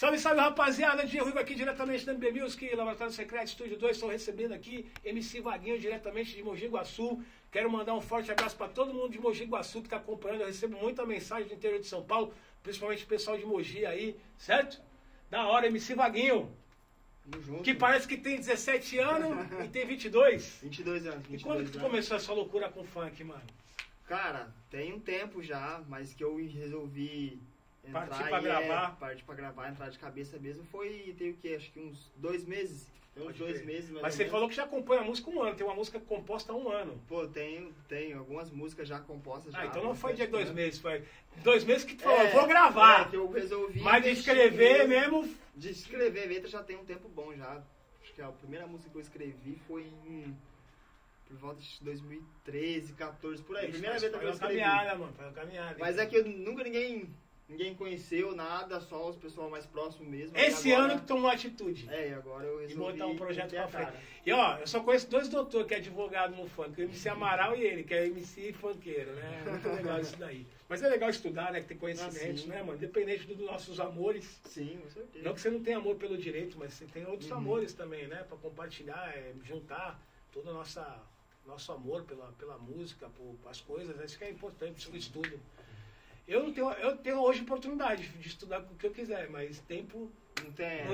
Salve, salve, rapaziada. DJ Rhuivo aqui diretamente da MB Music Laboratório Secreto, Estúdio 2. Estou recebendo aqui MC Wagninho diretamente de Mogi Guaçu. Quero mandar um forte abraço para todo mundo de Mogi Guaçu que está acompanhando. Eu recebo muita mensagem do interior de São Paulo, principalmente o pessoal de Mogi aí, certo? Da hora, MC Wagninho. Tamo junto. Que parece que tem 17 anos e tem 22. 22 anos. 22 e quando que tu começou essa loucura com funk, mano? Cara, tem um tempo já, mas que eu resolvi... Partir pra gravar, entrar de cabeça mesmo. Foi, tem o que? Acho que uns 2 meses. Tem uns 2 meses, mas você falou que já acompanha a música há 1 ano. Tem uma música composta há 1 ano. Pô, tenho algumas músicas já compostas. Ah, já, então não foi de 2 meses. Foi 2 meses que tu falou, vou gravar. Que eu resolvi. Mas de escrever mesmo. De escrever letra já tem um tempo bom já. Acho que a primeira música que eu escrevi foi em... Por volta de 2013, 14, por aí. Isso, primeira letra que eu escrevi. Foi uma caminhada, mano. Foi uma caminhada. Mas é que eu nunca ninguém conheceu, nada, só os pessoal mais próximo mesmo. Esse agora, ano que tomou atitude. É, e agora eu resolvi... E montar um projeto pra frente. E ó, eu só conheço 2 doutores que é advogado no funk, o MC Amaral e ele, que é MC funkeiro, né? Muito legal isso daí. Mas é legal estudar, né? Que tem conhecimentos, né, mano? Independente dos nossos amores. Sim, com certeza. Não que você não tenha amor pelo direito, mas você tem outros amores também, né? Pra compartilhar, juntar todo o nosso amor pela música, as coisas, né? Isso que é importante, o estudo. Eu tenho hoje oportunidade de estudar o que eu quiser, mas tempo não tenho.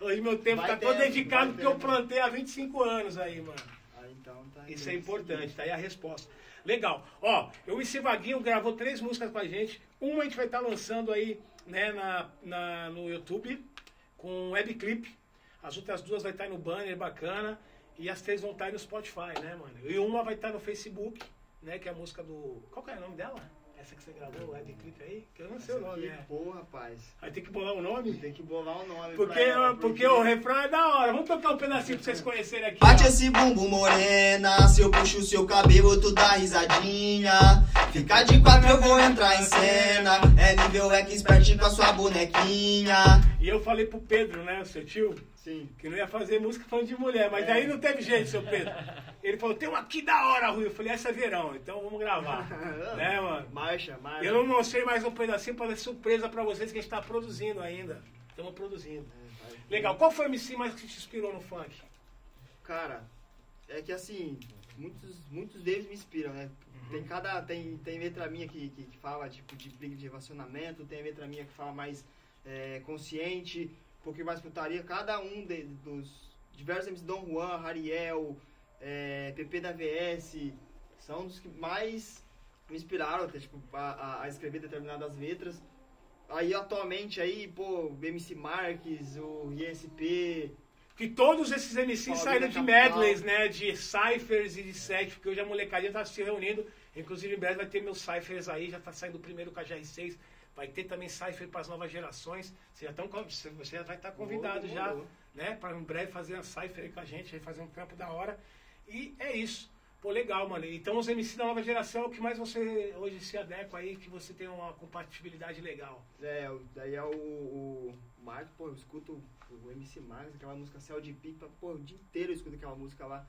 Hoje meu tempo tá todo dedicado porque eu plantei há 25 anos aí, mano. Ah, então tá. Isso é importante, tá aí a resposta. Legal. Ó, o MC Wagninho gravou 3 músicas com a gente. Uma a gente vai estar lançando aí, né, no YouTube, com webclip. As outras 2 vai estar no banner, bacana. E as 3 vão estar aí no Spotify, né, mano? E uma vai estar no Facebook, né, que é a música do... Qual que é o nome dela? Essa que você gravou, é de clipe aí? Que eu não sei o nome, né? Pô, rapaz. Aí tem que bolar o nome? Tem que bolar o nome. Porque o refrão é da hora. Vamos tocar um pedacinho pra vocês conhecerem aqui. Bate esse bumbum, morena. Se eu puxo o seu cabelo, tu dá risadinha. Fica de 4, eu vou entrar em cena. É nível X, espertinho com a sua bonequinha. E eu falei pro Pedro, né, seu tio? Sim. Que não ia fazer música falando de mulher, mas daí não teve jeito, seu Pedro. Ele falou, tem uma que da hora, Rui. Eu falei, essa é verão, então vamos gravar. Né, mano? Marcha. Eu não mostrei mais um pedacinho pra dar surpresa pra vocês que a gente tá produzindo ainda. Estamos produzindo. Legal. Qual foi o MC mais que te inspirou no funk? Cara, é que assim, muitos deles me inspiram, né? Tem letra minha que fala tipo de briga de relacionamento, tem letra minha que fala mais consciente, porque mais putaria, cada um dos diversos MC Don Juan, Ariel, PP da VS, são os que mais me inspiraram até, tipo, a escrever determinadas letras. Aí atualmente aí, pô, MC Marques, o ISP. Que todos esses MCs saíram de medleys, né? De cyphers e de set, porque hoje a molecadinha tá se reunindo. Inclusive em breve vai ter meus cyphers aí, já tá saindo o primeiro com a GR6. Vai ter também cypher para as novas gerações. Você já vai estar convidado já, né? Para em breve fazer uma cypher aí com a gente, aí fazer um campo da hora. E é isso. Pô, legal, mano. Então os MCs da nova geração, o que mais você hoje se adequa aí, que você tem uma compatibilidade legal? Daí é o Marcos, pô, eu escuto o MC Marques, aquela música Céu de Pipa, pô, o dia inteiro eu escuto aquela música lá.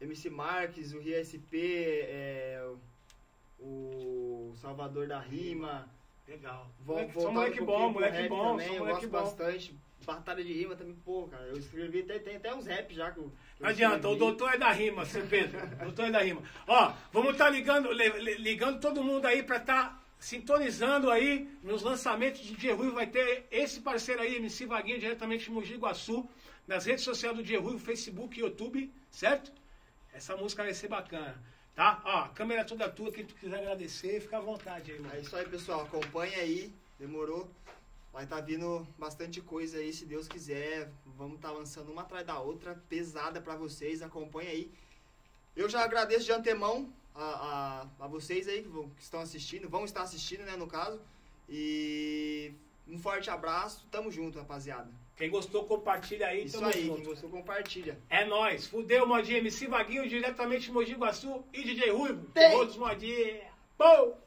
MC Marques, o RSP, o Salvador da Rima. Legal. Só moleque bom. Eu gosto bastante. Batalha de rima também, pô, cara. Eu escrevi, tem até uns rap já que eu... Não adianta, o doutor é da rima, seu Pedro. O doutor é da rima. Ó, vamos estar ligando todo mundo aí pra estar sintonizando aí nos lançamentos de DJ Rhuivo. Vai ter esse parceiro aí, MC Wagninho, diretamente de Mogi Guaçu, nas redes sociais do DJ Rhuivo, Facebook e YouTube, certo? Essa música vai ser bacana. Tá? Ó, a câmera é toda tua, quem tu quiser agradecer, fica à vontade aí, mano. É isso aí, pessoal. Acompanha aí. Demorou. Vai estar vindo bastante coisa aí, se Deus quiser. Vamos estar lançando uma atrás da outra, pesada pra vocês. Acompanha aí. Eu já agradeço de antemão a vocês aí que estão assistindo. Vão estar assistindo, né, no caso. E um forte abraço. Tamo junto, rapaziada. Quem gostou, compartilha aí. Isso aí, junto. Quem gostou, compartilha. É nóis. Fudeu, Mogi. MC Wagninho, diretamente de Mogi Guaçu e DJ Rhuivo. Outros Mogi. Pou!